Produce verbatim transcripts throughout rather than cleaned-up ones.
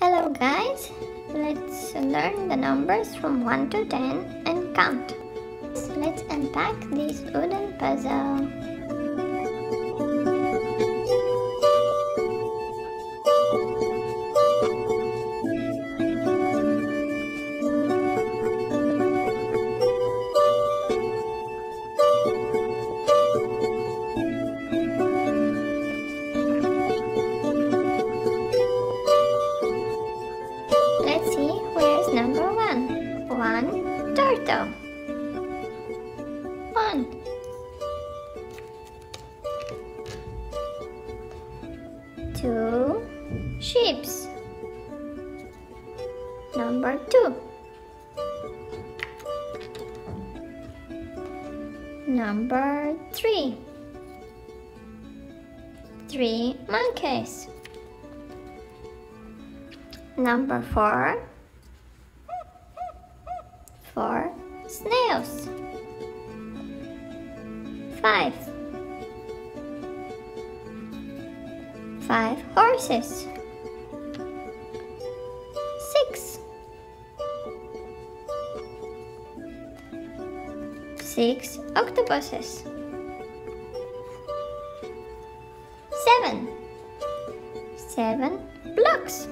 Hello guys, let's learn the numbers from one to ten and count. Let's unpack this wooden puzzle. Let's see, where's number one? One, turtle. One. Two, sheep. Number two. Number three. Three monkeys. Number four, four snails. Five, five horses. Six, six octopuses. Seven, seven blocks.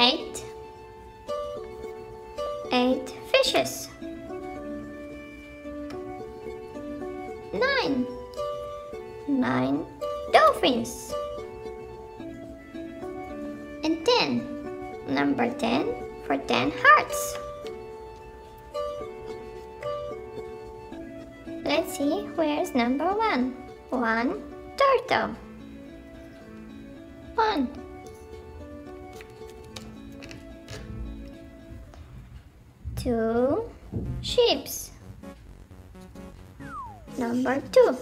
Eight, eight fishes. Nine, nine dolphins. And ten, number ten for ten hearts. Let's see, where's number one? One turtle. One. Two sheep. Number two.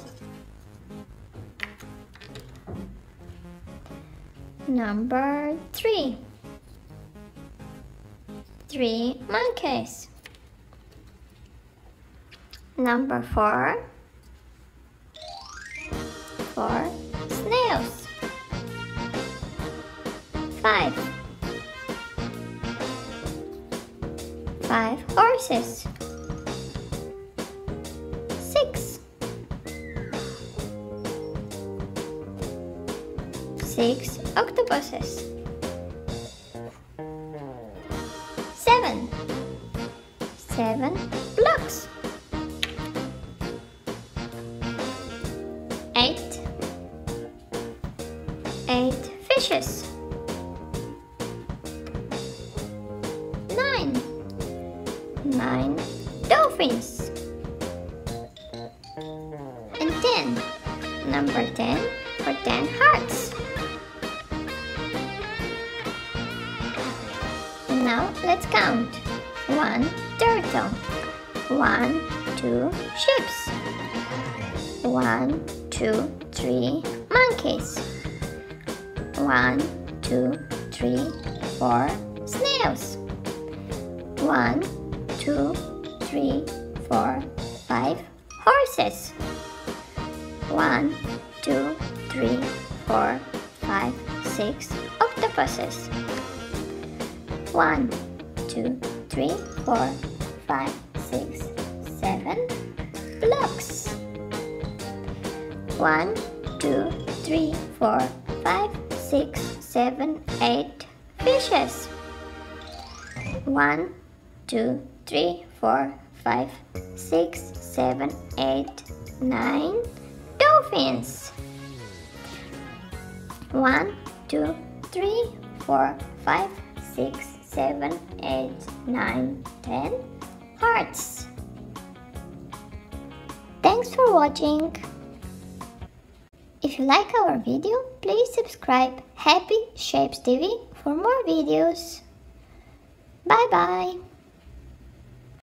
Number three. Three monkeys. Number four. Four snails. Five. Five horses. Six. Six octopuses. Seven. Seven blocks. Eight. Eight fishes. Nine. Nine dolphins. And ten. Number ten for ten hearts. And now let's count. One turtle. One, two sheep. One, two, three monkeys. One, two, three, four snails. One, two, three, four, five horses. One, two, three, four, five, six octopuses. One, two, three, four, five, six, seven blocks. One, two, three, four, five, six, seven, eight fishes. One, two, three, four, five, six, seven, eight, nine dolphins. One, two, three, four, five, six, seven, eight, nine, ten hearts. Thanks for watching. If you like our video, please subscribe Happy Shapes T V for more videos. Bye bye.